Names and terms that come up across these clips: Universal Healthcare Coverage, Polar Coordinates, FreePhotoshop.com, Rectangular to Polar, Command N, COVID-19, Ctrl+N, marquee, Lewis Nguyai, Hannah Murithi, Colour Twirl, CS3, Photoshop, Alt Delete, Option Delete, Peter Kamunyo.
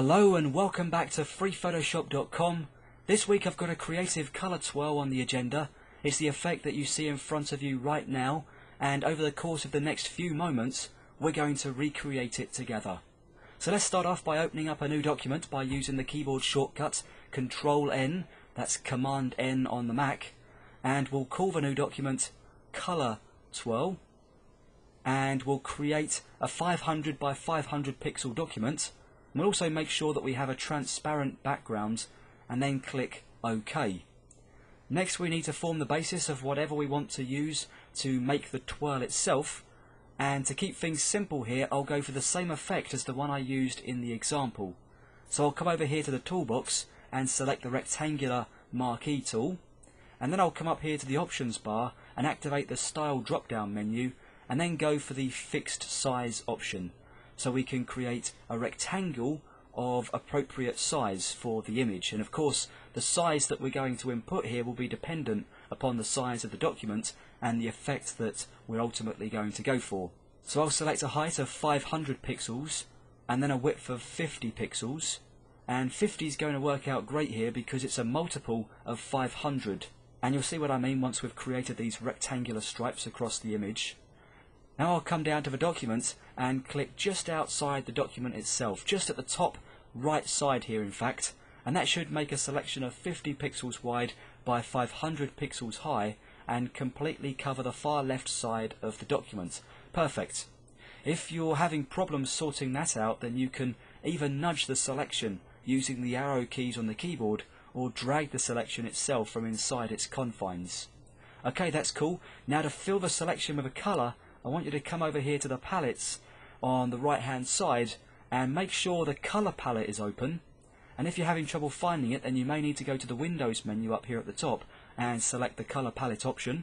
Hello and welcome back to FreePhotoshop.com. This week I've got a creative colour twirl on the agenda. It's the effect that you see in front of you right now, and over the course of the next few moments we're going to recreate it together. So let's start off by opening up a new document by using the keyboard shortcut Ctrl+N, that's Command N on the Mac, and we'll call the new document Colour Twirl, and we'll create a 500 by 500 pixel document. We'll also make sure that we have a transparent background and then click OK. Next we need to form the basis of whatever we want to use to make the twirl itself, and to keep things simple here I'll go for the same effect as the one I used in the example. So I'll come over here to the toolbox and select the rectangular marquee tool, and then I'll come up here to the options bar and activate the style drop down menu and then go for the fixed size option. So we can create a rectangle of appropriate size for the image, and of course the size that we're going to input here will be dependent upon the size of the document and the effect that we're ultimately going to go for. So I'll select a height of 500 pixels and then a width of 50 pixels, and 50 is going to work out great here because it's a multiple of 500, and you'll see what I mean once we've created these rectangular stripes across the image. Now I'll come down to the document and click just outside the document itself, just at the top right side here in fact, and that should make a selection of 50 pixels wide by 500 pixels high and completely cover the far left side of the document. Perfect. If you're having problems sorting that out, then you can either nudge the selection using the arrow keys on the keyboard or drag the selection itself from inside its confines. Okay, that's cool. Now to fill the selection with a colour, I want you to come over here to the palettes on the right hand side and make sure the colour palette is open, and if you're having trouble finding it then you may need to go to the Windows menu up here at the top and select the colour palette option.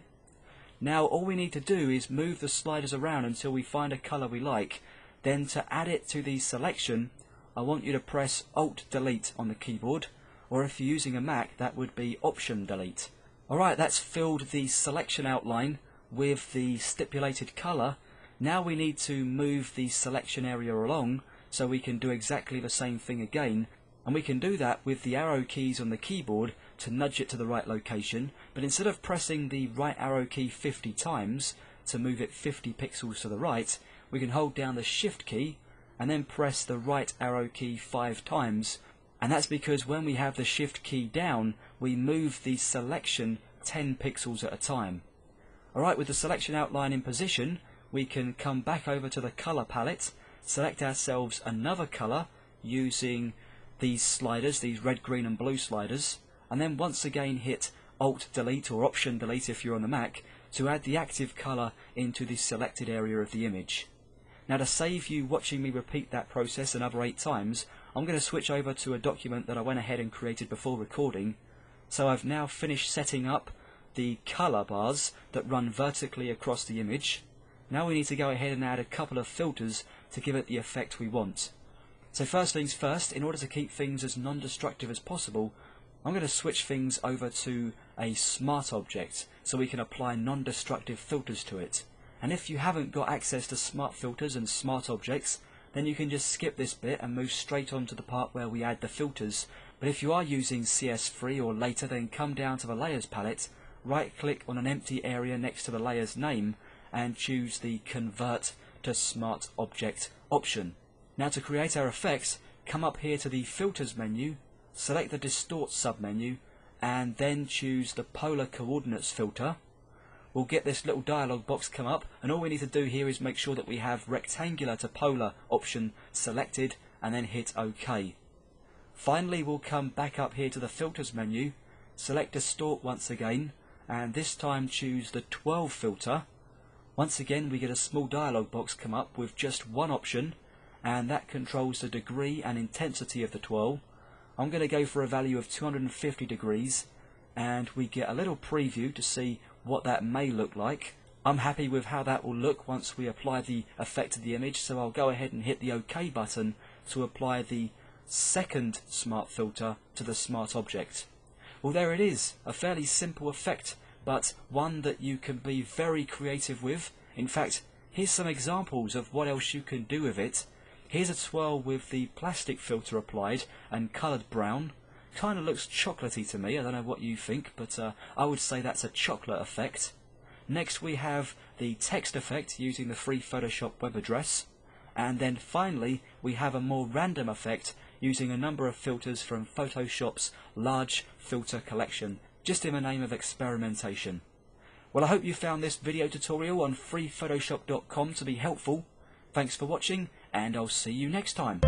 Now all we need to do is move the sliders around until we find a colour we like, then to add it to the selection I want you to press Alt Delete on the keyboard, or if you're using a Mac that would be Option Delete. Alright, that's filled the selection outline with the stipulated colour. Now we need to move the selection area along so we can do exactly the same thing again, and we can do that with the arrow keys on the keyboard to nudge it to the right location, but instead of pressing the right arrow key 50 times to move it 50 pixels to the right, we can hold down the shift key and then press the right arrow key 5 times, and that's because when we have the shift key down we move the selection 10 pixels at a time. Alright, with the selection outline in position, we can come back over to the colour palette, select ourselves another colour using these sliders, these red, green and blue sliders, and then once again hit Alt Delete or Option Delete if you're on the Mac to add the active colour into the selected area of the image. Now to save you watching me repeat that process another 8 times, I'm going to switch over to a document that I went ahead and created before recording. So I've now finished setting up the colour bars that run vertically across the image. Now we need to go ahead and add a couple of filters to give it the effect we want. So first things first, in order to keep things as non-destructive as possible, I'm going to switch things over to a smart object so we can apply non-destructive filters to it. And if you haven't got access to smart filters and smart objects, then you can just skip this bit and move straight on to the part where we add the filters. But if you are using CS3 or later, then come down to the layers palette, right click on an empty area next to the layer's name and choose the Convert to Smart Object option. Now to create our effects, come up here to the Filters menu, select the Distort submenu and then choose the Polar Coordinates filter. We'll get this little dialog box come up, and all we need to do here is make sure that we have Rectangular to Polar option selected and then hit OK. Finally we'll come back up here to the Filters menu, select Distort once again, and this time choose the Twirl filter. Once again we get a small dialog box come up with just one option, and that controls the degree and intensity of the twirl. I'm going to go for a value of 250 degrees, and we get a little preview to see what that may look like. I'm happy with how that will look once we apply the effect to the image, so I'll go ahead and hit the OK button to apply the second smart filter to the smart object. Well, there it is, a fairly simple effect, but one that you can be very creative with. In fact, here's some examples of what else you can do with it. Here's a swirl with the plastic filter applied and coloured brown. Kind of looks chocolatey to me, I don't know what you think, but I would say that's a chocolate effect. Next we have the text effect using the free Photoshop web address. And then finally we have a more random effect using a number of filters from Photoshop's large filter collection, just in the name of experimentation. Well, I hope you found this video tutorial on FreePhotoshop.com to be helpful. Thanks for watching, and I'll see you next time.